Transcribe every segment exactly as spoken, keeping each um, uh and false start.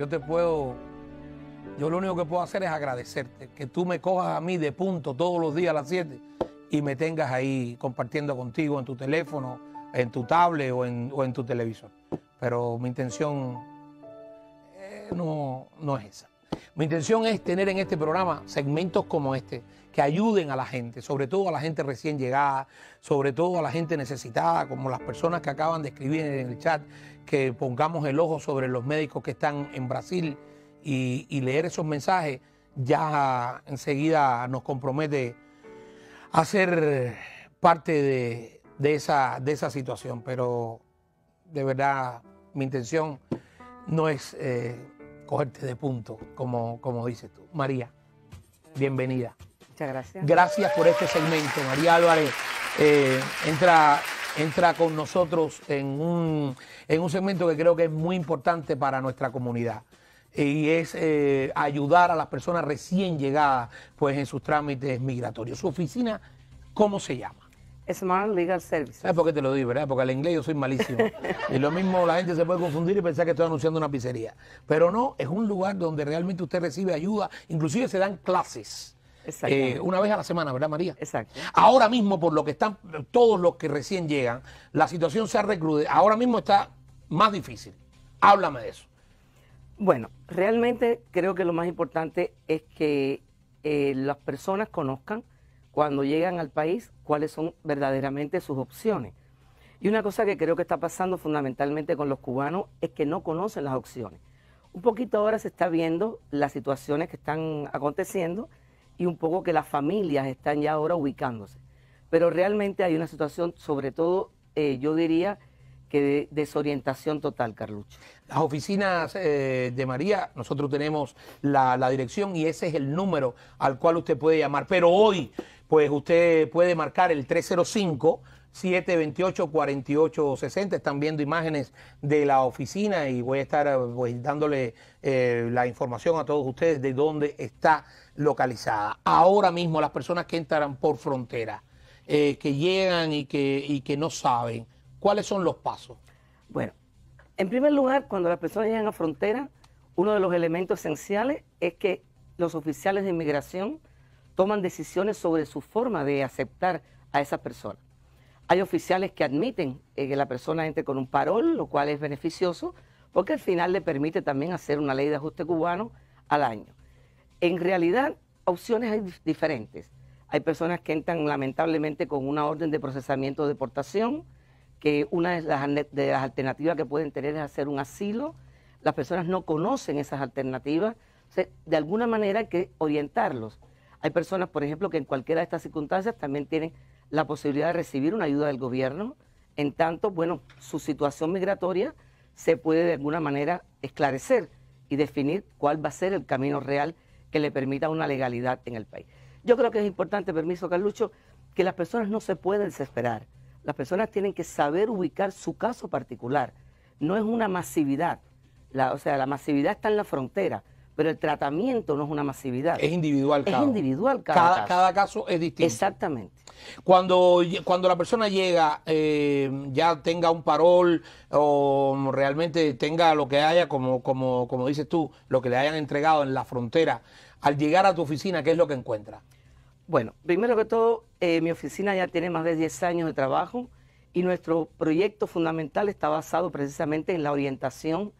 yo te puedo, yo lo único que puedo hacer es agradecerte, que tú me cojas a mí de punto todos los días a las siete y me tengas ahí compartiendo contigo en tu teléfono, en tu tablet o en, o en tu televisor. Pero mi intención eh, no, no es esa. Mi intención es tener en este programa segmentos como este, que ayuden a la gente, sobre todo a la gente recién llegada, sobre todo a la gente necesitada, como las personas que acaban de escribir en el chat, que pongamos el ojo sobre los médicos que están en Brasil y, y leer esos mensajes ya enseguida nos compromete a ser parte de, de, esa, de esa situación. Pero de verdad mi intención no es eh, cogerte de punto, como, como dices tú. María, bienvenida. Muchas gracias. Gracias por este segmento. María Álvarez eh, entra, entra con nosotros en un, en un segmento que creo que es muy importante para nuestra comunidad. Y es eh, ayudar a las personas recién llegadas pues, en sus trámites migratorios. ¿Su oficina cómo se llama? Smart Legal Services. ¿Sabes por qué te lo digo, verdad? Porque al inglés yo soy malísimo. Y lo mismo la gente se puede confundir y pensar que estoy anunciando una pizzería. Pero no, es un lugar donde realmente usted recibe ayuda. Inclusive se dan clases. Eh, una vez a la semana, ¿verdad, María? Exacto. Ahora mismo, por lo que están todos los que recién llegan, la situación se ha recrudecido. Ahora mismo está más difícil. Háblame de eso. Bueno, realmente creo que lo más importante es que eh, las personas conozcan cuando llegan al país cuáles son verdaderamente sus opciones. Y una cosa que creo que está pasando fundamentalmente con los cubanos es que no conocen las opciones. Un poquito ahora se está viendo las situaciones que están aconteciendo y un poco que las familias están ya ahora ubicándose. Pero realmente hay una situación, sobre todo, eh, yo diría, que de desorientación total, Carlucho. Las oficinas eh, de María, nosotros tenemos la, la dirección y ese es el número al cual usted puede llamar. Pero hoy, pues usted puede marcar el tres cero cinco, siete dos ocho, cuatro ocho seis cero. Están viendo imágenes de la oficina y voy a estar pues, dándole eh, la información a todos ustedes de dónde está localizada. Ahora mismo las personas que entran por frontera, eh, que llegan y que, y que no saben, ¿cuáles son los pasos? Bueno, en primer lugar, cuando las personas llegan a frontera, uno de los elementos esenciales es que los oficiales de inmigración toman decisiones sobre su forma de aceptar a esas personas. Hay oficiales que admiten eh, que la persona entre con un parol, lo cual es beneficioso, porque al final le permite también hacer una ley de ajuste cubano al año. En realidad, opciones hay diferentes. Hay personas que entran lamentablemente con una orden de procesamiento de deportación, que una de las, de las alternativas que pueden tener es hacer un asilo. Las personas no conocen esas alternativas. O sea, de alguna manera hay que orientarlos. Hay personas, por ejemplo, que en cualquiera de estas circunstancias también tienen la posibilidad de recibir una ayuda del gobierno, en tanto, bueno, su situación migratoria se puede de alguna manera esclarecer y definir cuál va a ser el camino real que le permita una legalidad en el país. Yo creo que es importante, permiso Carlucho, que las personas no se pueden desesperar. Las personas tienen que saber ubicar su caso particular. No es una masividad, la, o sea, la masividad está en la frontera, pero el tratamiento no es una masividad. Es individual cada caso. Es individual cada, cada caso. Cada caso es distinto. Exactamente. Cuando, cuando la persona llega, eh, ya tenga un parol o realmente tenga lo que haya, como, como, como dices tú, lo que le hayan entregado en la frontera, al llegar a tu oficina, ¿qué es lo que encuentra? Bueno, primero que todo, eh, mi oficina ya tiene más de diez años de trabajo y nuestro proyecto fundamental está basado precisamente en la orientación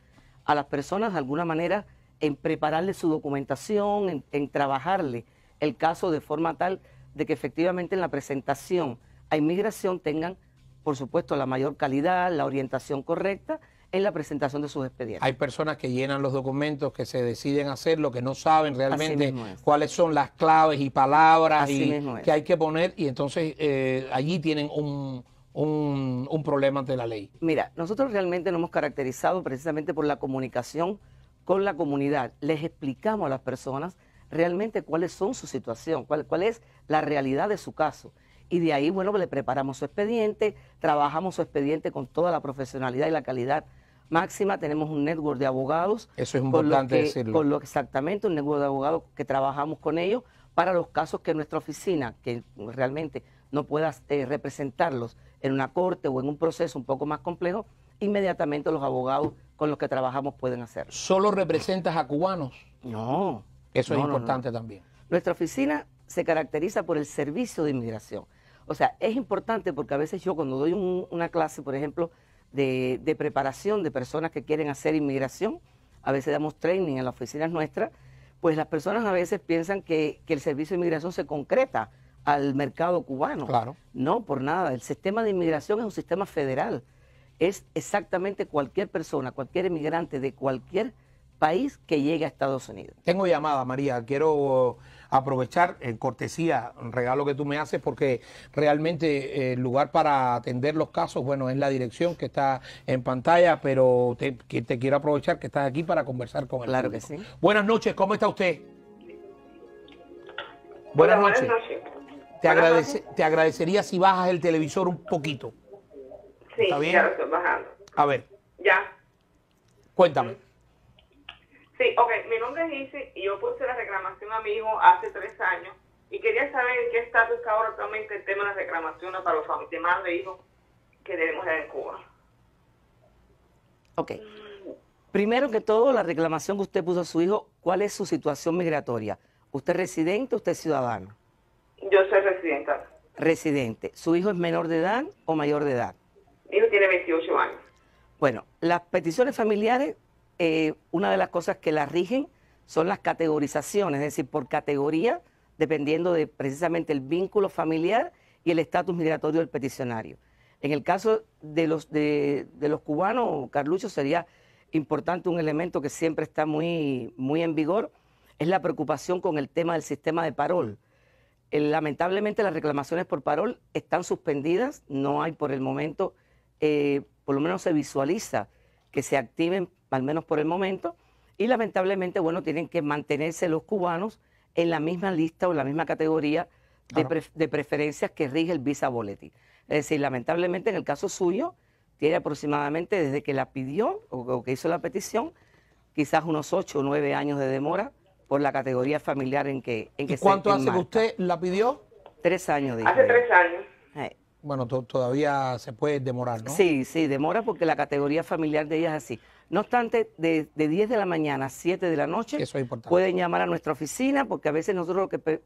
a las personas, de alguna manera, en prepararle su documentación, en, en trabajarle el caso de forma tal de que efectivamente en la presentación a inmigración tengan, por supuesto, la mayor calidad, la orientación correcta en la presentación de sus expedientes. Hay personas que llenan los documentos, que se deciden hacerlo, que no saben realmente cuáles son las claves y palabras y que hay que poner y entonces eh, allí tienen un, un, un problema ante la ley. Mira, nosotros realmente nos hemos caracterizado precisamente por la comunicación con la comunidad. Les explicamos a las personas realmente cuáles son su situación, cuál, cuál es la realidad de su caso. Y de ahí, bueno, le preparamos su expediente, trabajamos su expediente con toda la profesionalidad y la calidad máxima. Tenemos un network de abogados. Eso es importante decirlo. Con lo que, exactamente, un network de abogados que trabajamos con ellos para los casos que nuestra oficina, que realmente no pueda eh, representarlos en una corte o en un proceso un poco más complejo, inmediatamente los abogados con los que trabajamos pueden hacerlo. ¿Solo representas a cubanos? No. Eso no, es importante no, no. también. Nuestra oficina se caracteriza por el servicio de inmigración. O sea, es importante porque a veces yo cuando doy un, una clase, por ejemplo, de, de preparación de personas que quieren hacer inmigración, a veces damos training en las oficinas nuestras, pues las personas a veces piensan que, que el servicio de inmigración se concreta al mercado cubano. Claro. No, por nada. El sistema de inmigración es un sistema federal. Es exactamente cualquier persona, cualquier inmigrante de cualquier país que llegue a Estados Unidos. Tengo llamada, María. Quiero aprovechar en cortesía el regalo que tú me haces, porque realmente el lugar para atender los casos, bueno, es la dirección que está en pantalla, pero te, te quiero aprovechar que estás aquí para conversar con el Claro público. Que sí. Buenas noches, ¿cómo está usted? Buenas, Hola, noches. buenas noches. Te, buenas agradece, noches. te agradecería si bajas el televisor un poquito. Sí, ¿Está bien? ya lo estoy bajando. A ver. Ya. Cuéntame. Sí, ok, mi nombre es Isi y yo puse la reclamación a mi hijo hace tres años y quería saber en qué estatus está ahora actualmente el tema de las reclamaciones para los demás de hijos que debemos dar en Cuba. Ok. Mm. Primero que todo, la reclamación que usted puso a su hijo, ¿cuál es su situación migratoria? ¿Usted es residente o usted es ciudadano? Yo soy residenta. Residente. ¿Su hijo es menor de edad o mayor de edad? Mi hijo tiene veintiocho años. Bueno, las peticiones familiares... Eh, una de las cosas que las rigen son las categorizaciones, es decir, por categoría, dependiendo de precisamente el vínculo familiar y el estatus migratorio del peticionario. En el caso de los, de, de los cubanos, Carlucho, sería importante un elemento que siempre está muy, muy en vigor, es la preocupación con el tema del sistema de parol. Eh, lamentablemente las reclamaciones por parol están suspendidas, no hay por el momento, eh, por lo menos se visualiza que se activen, al menos por el momento, y lamentablemente, bueno, tienen que mantenerse los cubanos en la misma lista o en la misma categoría de, pre de preferencias que rige el Visa Bulletin. Es decir, lamentablemente en el caso suyo, tiene aproximadamente desde que la pidió o, o que hizo la petición, quizás unos ocho o nueve años de demora por la categoría familiar en que, en que ¿Y se ¿Cuánto hace que usted la pidió? Tres años. Dijo hace tres años. Eh. Bueno, to todavía se puede demorar, ¿no? Sí, sí, demora porque la categoría familiar de ella es así. No obstante, de, de diez de la mañana a siete de la noche, eso es importante, pueden llamar a nuestra oficina, porque a veces nosotros lo que pre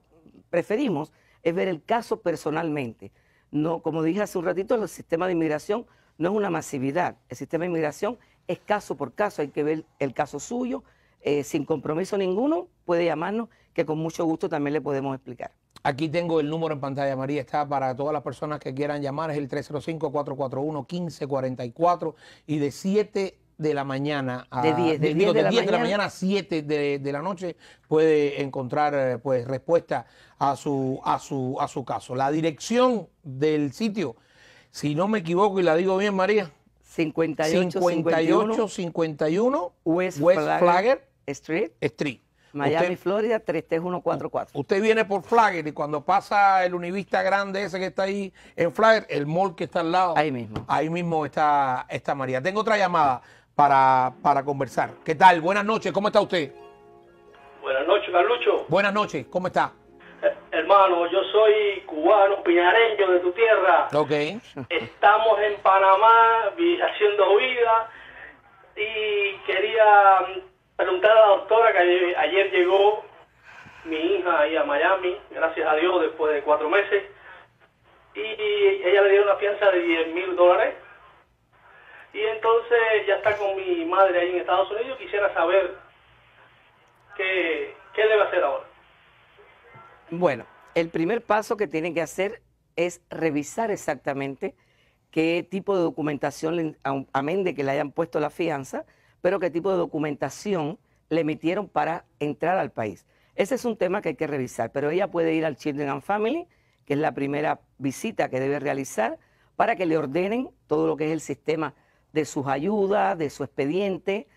preferimos es ver el caso personalmente. No, como dije hace un ratito, el sistema de inmigración no es una masividad. El sistema de inmigración es caso por caso, hay que ver el caso suyo, eh, sin compromiso ninguno, puede llamarnos, que con mucho gusto también le podemos explicar. Aquí tengo el número en pantalla, María, está para todas las personas que quieran llamar, es el tres cero cinco, cuatro cuatro uno, uno cinco cuatro cuatro y de siete... de la mañana a diez de, de, de, de, de, de la mañana a siete de, de la noche puede encontrar pues respuesta a su a su a su caso. La dirección del sitio, si no me equivoco y la digo bien, María, cincuenta y ocho cincuenta y uno West, West Flagler, Flagler Street, Street. Miami, usted, Florida, tres tres uno cuatro cuatro. Usted viene por Flagler y cuando pasa el Univista grande ese que está ahí en Flagler, el mall que está al lado, ahí mismo, ahí mismo está, está María. Tengo otra llamada Para, para conversar. ¿Qué tal? Buenas noches, ¿cómo está usted? Buenas noches, Carlucho. Buenas noches, ¿cómo está? Eh, hermano, yo soy cubano, pinareño de tu tierra. Ok. Estamos en Panamá haciendo vida y quería preguntar a la doctora que ayer llegó mi hija ahí a Miami, gracias a Dios, después de cuatro meses, y ella le dio una fianza de diez mil dólares. Y entonces ya está con mi madre ahí en Estados Unidos. Quisiera saber qué, qué debe hacer ahora. Bueno, el primer paso que tienen que hacer es revisar exactamente qué tipo de documentación, amén de que le hayan puesto la fianza, pero qué tipo de documentación le emitieron para entrar al país. Ese es un tema que hay que revisar, pero ella puede ir al Children and Family, que es la primera visita que debe realizar, para que le ordenen todo lo que es el sistema de sus ayudas, de su expediente,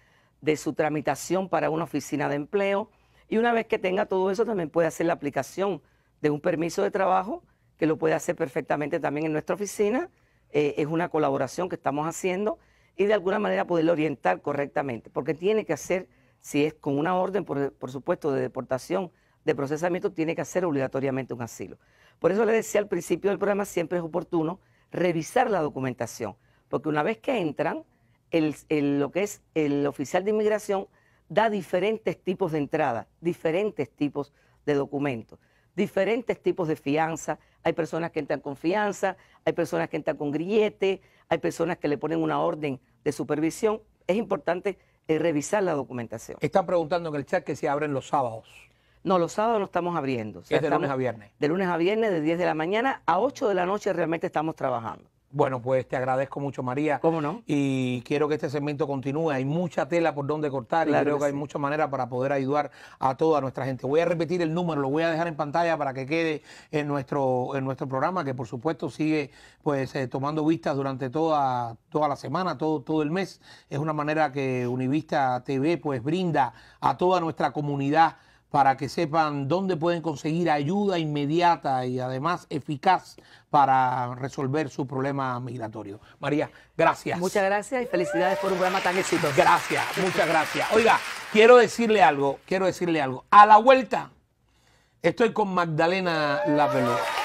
de su tramitación para una oficina de empleo. Y una vez que tenga todo eso, también puede hacer la aplicación de un permiso de trabajo, que lo puede hacer perfectamente también en nuestra oficina. Eh, es una colaboración que estamos haciendo y de alguna manera poderlo orientar correctamente, porque tiene que hacer, si es con una orden, por, por supuesto, de deportación, de procesamiento, tiene que hacer obligatoriamente un asilo. Por eso le decía al principio del programa, siempre es oportuno revisar la documentación, porque una vez que entran, el, el, lo que es el oficial de inmigración da diferentes tipos de entrada, diferentes tipos de documentos, diferentes tipos de fianza. Hay personas que entran con fianza, hay personas que entran con grillete, hay personas que le ponen una orden de supervisión. Es importante eh, revisar la documentación. Están preguntando en el chat que si abren los sábados. No, los sábados no estamos abriendo. O sea, es de estamos, lunes a viernes. De lunes a viernes, de diez de la mañana a ocho de la noche realmente estamos trabajando. Bueno, pues te agradezco mucho, María. ¿Cómo no? Y quiero que este segmento continúe. Hay mucha tela por donde cortar, claro, y creo que sí, hay muchas maneras para poder ayudar a toda nuestra gente. Voy a repetir el número, lo voy a dejar en pantalla para que quede en nuestro, en nuestro programa, que por supuesto sigue pues eh, tomando vistas durante toda, toda la semana, todo, todo el mes. Es una manera que Univista T V pues brinda a toda nuestra comunidad para que sepan dónde pueden conseguir ayuda inmediata y además eficaz para resolver su problema migratorio. María, gracias. Muchas gracias y felicidades por un programa tan exitoso. Gracias, muchas gracias. Oiga, quiero decirle algo, quiero decirle algo. A la vuelta estoy con Magdalena Lapeló.